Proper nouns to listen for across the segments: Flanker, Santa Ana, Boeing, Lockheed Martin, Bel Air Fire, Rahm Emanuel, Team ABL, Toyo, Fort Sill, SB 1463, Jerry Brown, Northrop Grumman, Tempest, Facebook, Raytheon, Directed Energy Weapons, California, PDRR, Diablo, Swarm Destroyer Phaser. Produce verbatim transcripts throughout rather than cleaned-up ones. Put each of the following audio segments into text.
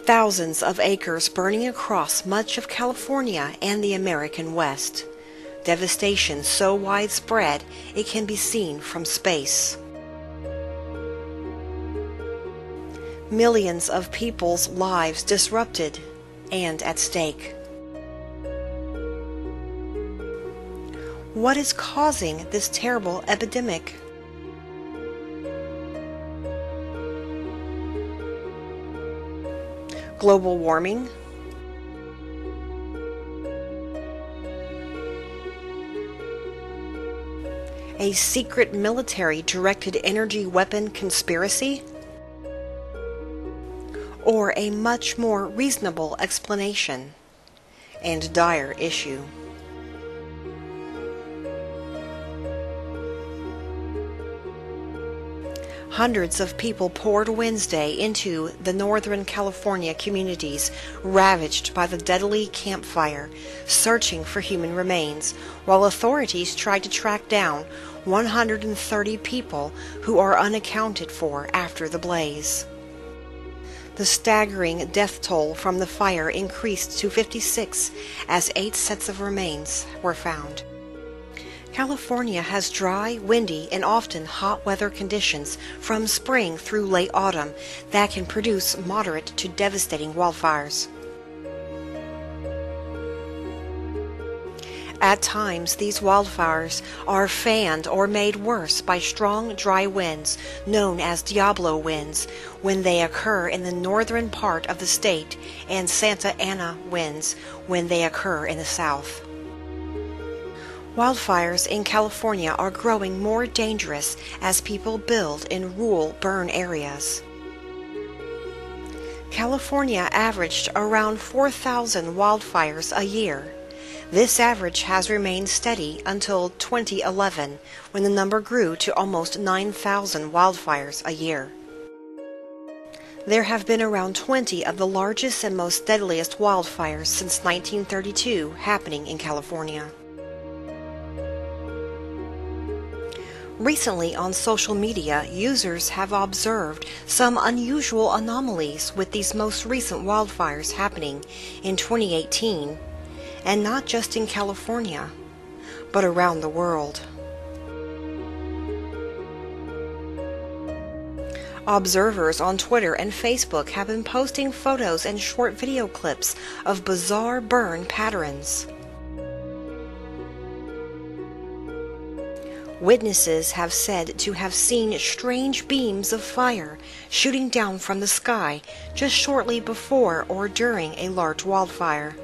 thousands of acres burning across much of California and the American West. Devastation so widespread it can be seen from space. Millions of people's lives disrupted and at stake. What is causing this terrible epidemic? Global warming? A secret military directed energy weapon conspiracy? Or a much more reasonable explanation and dire issue? Hundreds of people poured Wednesday into the Northern California communities ravaged by the deadly campfire, searching for human remains, while authorities tried to track down one hundred thirty people who are unaccounted for after the blaze. The staggering death toll from the fire increased to fifty-six as eight sets of remains were found. California has dry, windy, and often hot weather conditions from spring through late autumn that can produce moderate to devastating wildfires. At times, these wildfires are fanned or made worse by strong, dry winds known as Diablo winds when they occur in the northern part of the state, and Santa Ana winds when they occur in the south. Wildfires in California are growing more dangerous as people build in rural burn areas. California averaged around four thousand wildfires a year. This average has remained steady until twenty eleven, when the number grew to almost nine thousand wildfires a year. There have been around twenty of the largest and most deadliest wildfires since nineteen thirty-two happening in California. Recently on social media, users have observed some unusual anomalies with these most recent wildfires happening in twenty eighteen, and not just in California, but around the world. Observers on Twitter and Facebook have been posting photos and short video clips of bizarre burn patterns. Witnesses have said to have seen strange beams of fire shooting down from the sky just shortly before or during a large wildfire.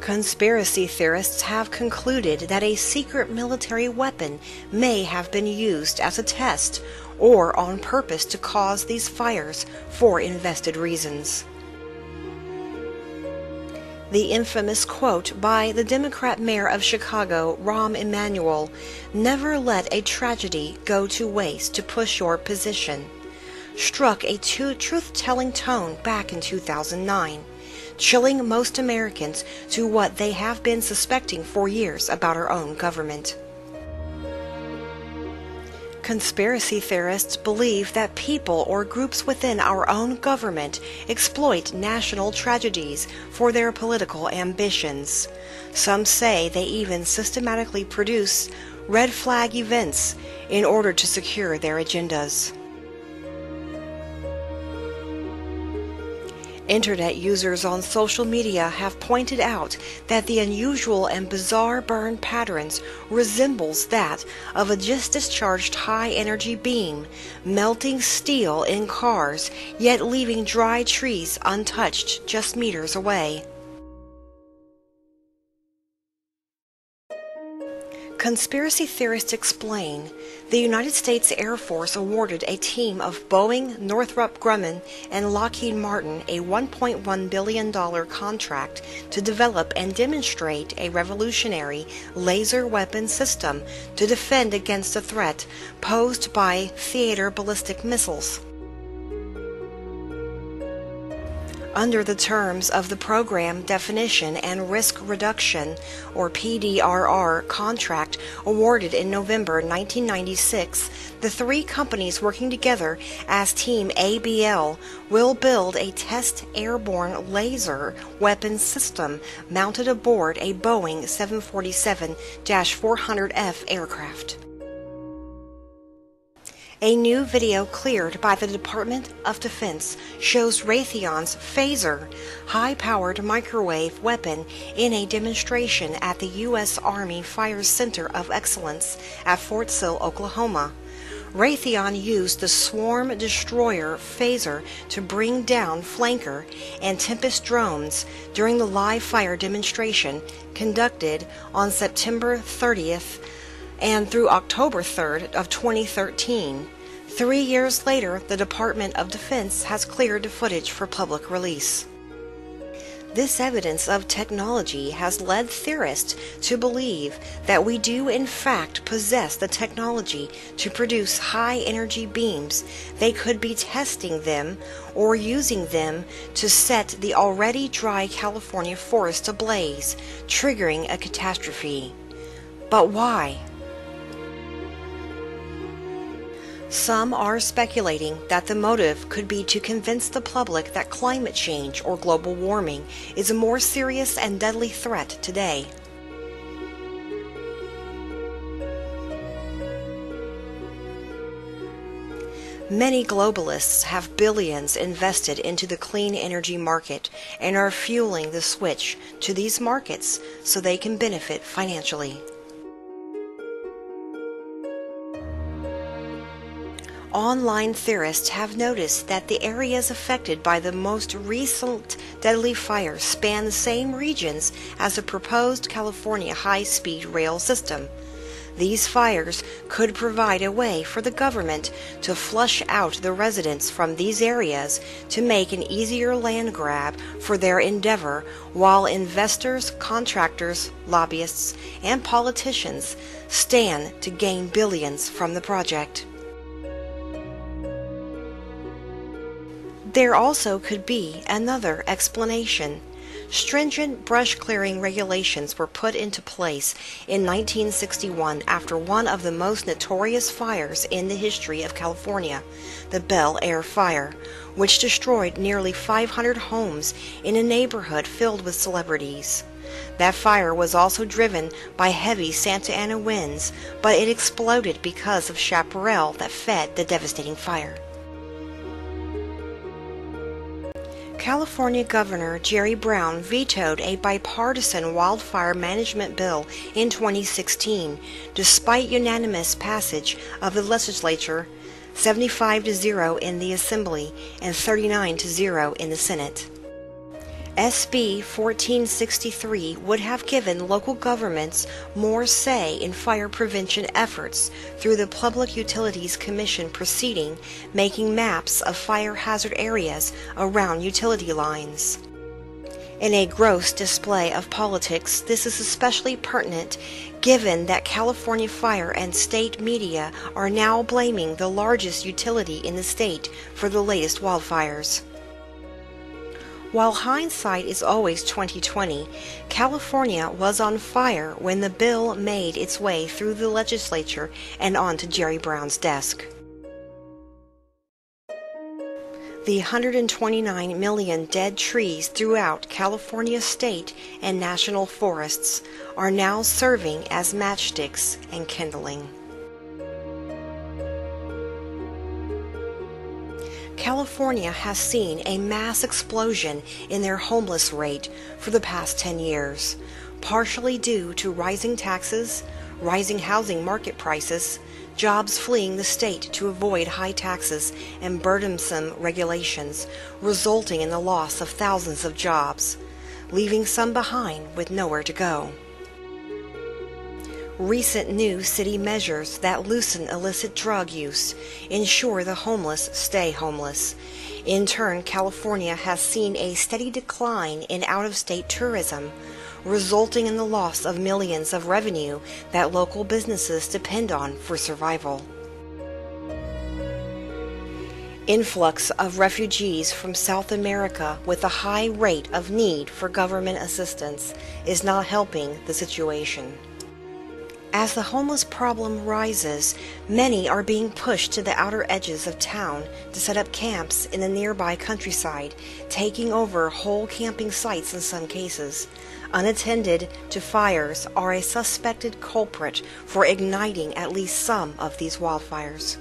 Conspiracy theorists have concluded that a secret military weapon may have been used as a test or on purpose to cause these fires for invested reasons. The infamous quote by the Democrat mayor of Chicago, Rahm Emanuel, "Never let a tragedy go to waste to push your position," struck a truth-telling tone back in two thousand nine, chilling most Americans to what they have been suspecting for years about our own government. Conspiracy theorists believe that people or groups within our own government exploit national tragedies for their political ambitions. Some say they even systematically produce red flag events in order to secure their agendas. Internet users on social media have pointed out that the unusual and bizarre burn patterns resembles that of a just discharged high-energy beam melting steel in cars, yet leaving dry trees untouched just meters away. Conspiracy theorists explain the United States Air Force awarded a team of Boeing, Northrop Grumman, and Lockheed Martin a one point one billion dollar contract to develop and demonstrate a revolutionary laser weapon system to defend against the threat posed by theater ballistic missiles. under the terms of the Program Definition and Risk Reduction, or P D R R, contract awarded in November nineteen ninety-six, the three companies working together as Team A B L will build a test airborne laser weapons system mounted aboard a Boeing seven forty-seven dash four hundred F aircraft. A new video cleared by the Department of Defense shows Raytheon's Phaser, high-powered microwave weapon, in a demonstration at the U S Army Fire Center of Excellence at Fort Sill, Oklahoma. Raytheon used the Swarm Destroyer Phaser to bring down Flanker and Tempest drones during the live fire demonstration conducted on September thirtieth, and through October third of twenty thirteen. Three years later, the Department of Defense has cleared the footage for public release. This evidence of technology has led theorists to believe that we do in fact possess the technology to produce high-energy beams. They could be testing them or using them to set the already dry California forest ablaze, triggering a catastrophe. But why? Some are speculating that the motive could be to convince the public that climate change or global warming is a more serious and deadly threat today. Many globalists have billions invested into the clean energy market and are fueling the switch to these markets so they can benefit financially. Online theorists have noticed that the areas affected by the most recent deadly fires span the same regions as the proposed California high-speed rail system. These fires could provide a way for the government to flush out the residents from these areas to make an easier land grab for their endeavor, while investors, contractors, lobbyists, and politicians stand to gain billions from the project. There also could be another explanation. Stringent brush clearing regulations were put into place in nineteen sixty-one after one of the most notorious fires in the history of California, the Bel Air Fire, which destroyed nearly five hundred homes in a neighborhood filled with celebrities. That fire was also driven by heavy Santa Ana winds, but it exploded because of chaparral that fed the devastating fire. California Governor Jerry Brown vetoed a bipartisan wildfire management bill in twenty sixteen, despite unanimous passage of the legislature, seventy-five to zero in the Assembly and thirty-nine to zero in the Senate. S B fourteen sixty-three would have given local governments more say in fire prevention efforts through the Public Utilities Commission proceeding, making maps of fire hazard areas around utility lines. In a gross display of politics, this is especially pertinent given that California fire and state media are now blaming the largest utility in the state for the latest wildfires. While hindsight is always twenty twenty, California was on fire when the bill made its way through the legislature and onto Jerry Brown's desk. The one hundred twenty-nine million dead trees throughout California state and national forests are now serving as matchsticks and kindling. California has seen a mass explosion in their homeless rate for the past ten years, partially due to rising taxes, rising housing market prices, jobs fleeing the state to avoid high taxes and burdensome regulations, resulting in the loss of thousands of jobs, leaving some behind with nowhere to go. Recent new city measures that loosen illicit drug use ensure the homeless stay homeless. In turn, California has seen a steady decline in out-of-state tourism, resulting in the loss of millions of revenue that local businesses depend on for survival. influx of refugees from South America with a high rate of need for government assistance is not helping the situation. As the homeless problem rises, many are being pushed to the outer edges of town to set up camps in the nearby countryside, taking over whole camping sites in some cases. Unattended to fires are a suspected culprit for igniting at least some of these wildfires.